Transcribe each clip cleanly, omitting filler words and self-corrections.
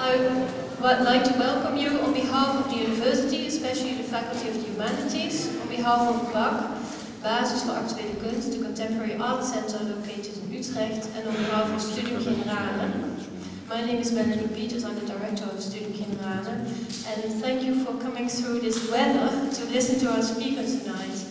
I would like to welcome you on behalf of the university, especially the Faculty of the Humanities, on behalf of BAC, Basis voor Actuele Kunst, the Contemporary Art Center located in Utrecht, and on behalf of Studium Generale. My name is Melanie Peters, I'm the director of Studium Generale, and thank you for coming through this weather to listen to our speaker tonight.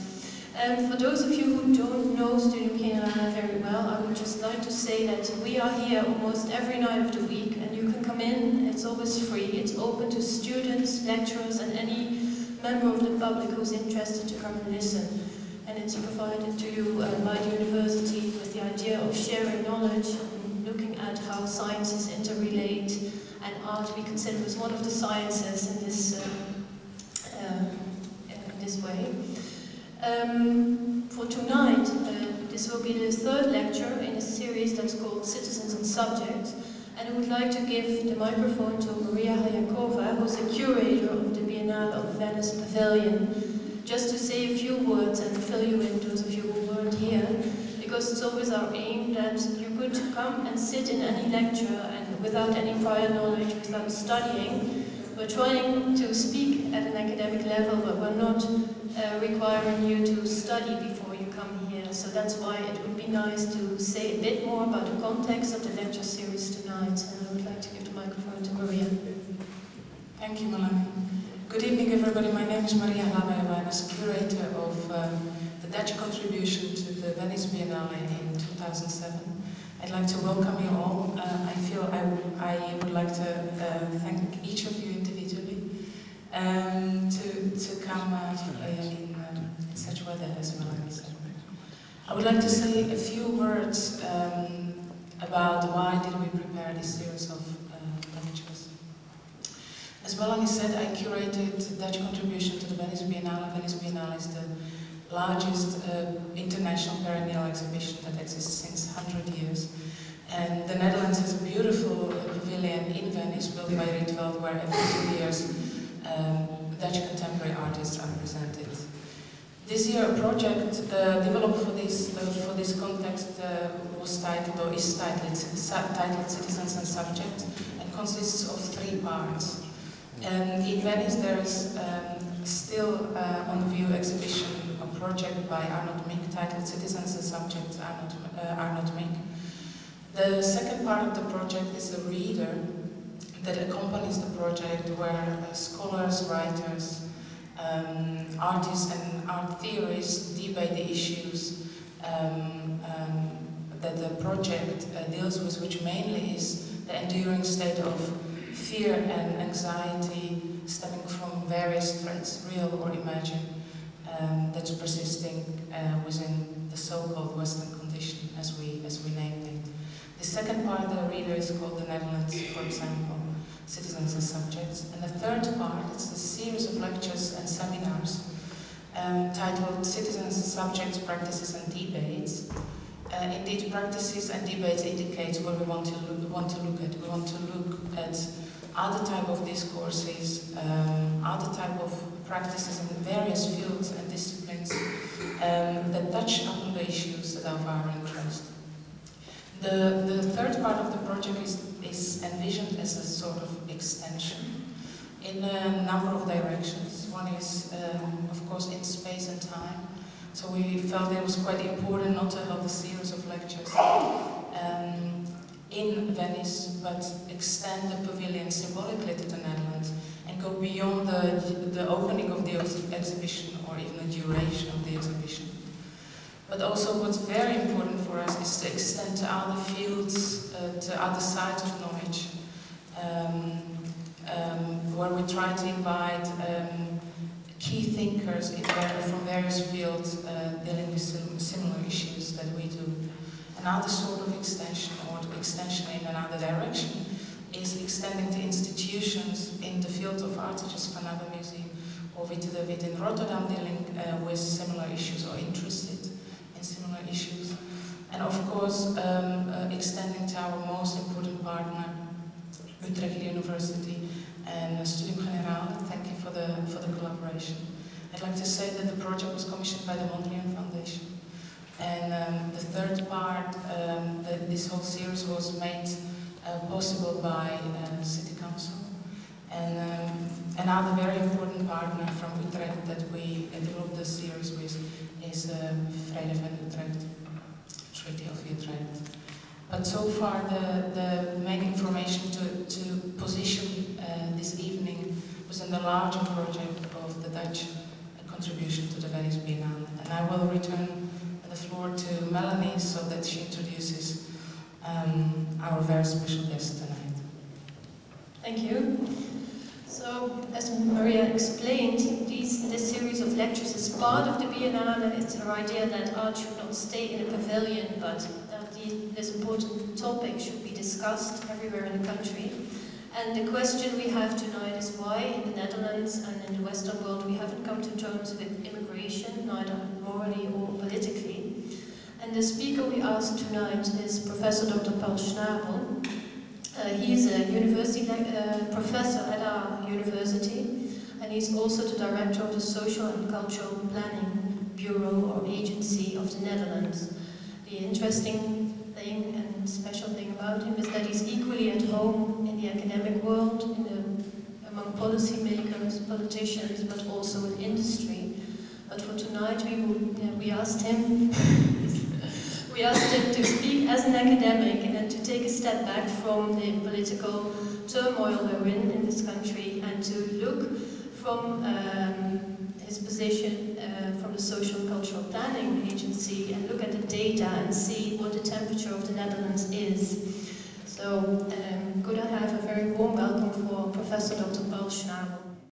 For those of you who don't know Studium Generale very well, I would just like to say that we are here almost every night of the week, and you can come in, it's always free, it's open to students, lecturers, and any member of the public who's interested to come and listen. And it's provided to you by the university with the idea of sharing knowledge, and looking at how sciences interrelate, and art we consider as one of the sciences in this way. For tonight, this will be the third lecture in a series that's called Citizens and Subjects, and I would like to give the microphone to Maria Hlavajova, who's the curator of the Biennale of Venice Pavilion, just to say a few words and fill you in, those of you who weren't here, because it's always our aim that you could come and sit in any lecture and without any prior knowledge, without studying. We're trying to speak at an academic level, but we're not requiring you to study before you come here. So that's why it would be nice to say a bit more about the context of the lecture series tonight. And I would like to give the microphone to Maria. Thank you, Melanie. Good evening, everybody. My name is Maria Hlavajova. I'm a curator of the Dutch contribution to the Venice Biennale in 2007. I'd like to welcome you all. I feel I would like to thank each of you individually to come in such weather as Melanie said. I would like to say a few words about why did we prepare this series of lectures. As Melanie said, I curated the Dutch contribution to the Venice Biennale. Venice Biennale is the largest international perennial exhibition that exists since 100 years. And the Netherlands has a beautiful pavilion in Venice built by Rietveld where every 2 years Dutch contemporary artists are presented. This year a project developed for this context was titled, or is titled Citizens and Subjects, and consists of 3 parts. And in Venice there is still on view exhibition project by Arnoud Mik titled Citizens and Subjects, Arnoud Mik. The second part of the project is a reader that accompanies the project where scholars, writers, artists and art theorists debate the issues that the project deals with, which mainly is the enduring state of fear and anxiety stemming from various threats, real or imagined, that's persisting within the so-called Western condition, as we named it. The second part, the reader, is called the Netherlands, for example, Citizens and Subjects. And the third part, it's a series of lectures and seminars titled Citizens and Subjects, Practices and Debates. Indeed, practices and debates indicates what we want to look at. We want to look at other type of discourses, other type of practices in various fields and disciplines that touch upon the issues that are of our interest. The third part of the project is envisioned as a sort of extension in a number of directions. One is, of course, in space and time. So we felt it was quite important not to have a series of lectures in Venice, but extend the pavilion symbolically to the Netherlands and go beyond the opening of the exhibition or even the duration of the exhibition. But also what's very important for us is to extend to other fields, to other sides of knowledge, where we try to invite key thinkers from various fields dealing with similar issues that we do. Another sort of extension, or extension in another direction, is extending to institutions in the field of art, such as Van Abbemuseum or Witte de Witte in Rotterdam, dealing with similar issues or interested in similar issues. And of course, extending to our most important partner, Utrecht University and Studium Generale. Thank you for the collaboration. I'd like to say that the project was commissioned by the Mondrian Foundation. And the third part, this whole series was made possible by City Council. another very important partner from Utrecht that we developed this series with is Vrede van Utrecht, Treaty of Utrecht. But so far, the main information to position this evening was in the larger project of the Dutch contribution to the Venice Biennale. And I will return the floor to Melanie so that she introduces our very special guest tonight. Thank you. So, as Maria explained, this series of lectures is part of the Biennale. It's her idea that art should not stay in a pavilion, but that this important topic should be discussed everywhere in the country. And the question we have tonight is why in the Netherlands and in the Western world we haven't come to terms with immigration, neither morally or politically. And the speaker we asked tonight is Professor Dr. Paul Schnabel. He is a university professor at our university, and he's also the director of the Social and Cultural Planning Bureau or Agency of the Netherlands. The interesting thing and special thing about him is that he's equally at home in the academic world, among policymakers, politicians, but also in industry. But for tonight, we asked him to speak as an academic and to take a step back from the political turmoil we're in this country and to look from his position from the Social and Cultural Planning Agency and look at the data and see what the temperature of the Netherlands is. So could I have a very warm welcome for Professor Dr. Paul Schnabel.